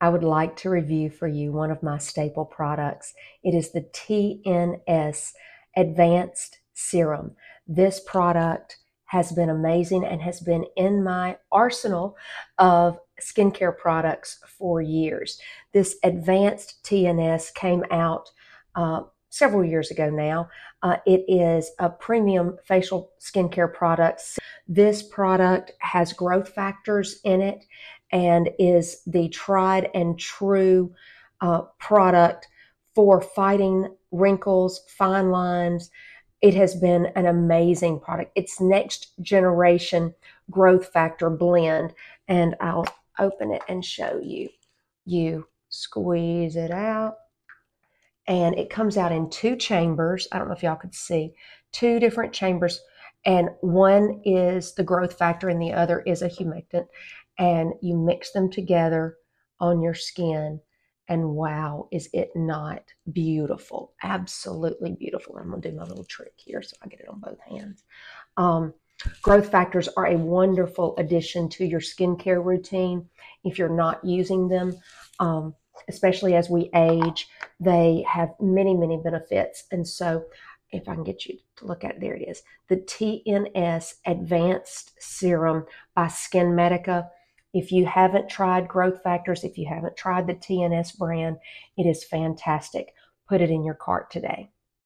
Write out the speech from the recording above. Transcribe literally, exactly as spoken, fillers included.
I would like to review for you one of my staple products. It is the T N S Advanced Serum. This product has been amazing and has been in my arsenal of skincare products for years. This Advanced T N S came out uh, several years ago now. Uh, it is a premium facial skincare product. This product has growth factors in it and is the tried and true uh, product for fighting wrinkles, fine lines. It has been an amazing product. It's next generation growth factor blend, and I'll open it and show you. You squeeze it out, and it comes out in two chambers. I don't know if y'all could see, two different chambers, and one is the growth factor and the other is a humectant, and you mix them together on your skin. And wow, is it not beautiful? Absolutely beautiful. I'm gonna do my little trick here so I get it on both hands. Um, growth factors are a wonderful addition to your skincare routine if you're not using them, um, especially as we age. They have many, many benefits. And so if I can get you to look at it, there it is. The T N S Advanced Serum by SkinMedica. If you haven't tried growth factors, if you haven't tried the T N S brand, it is fantastic. Put it in your cart today.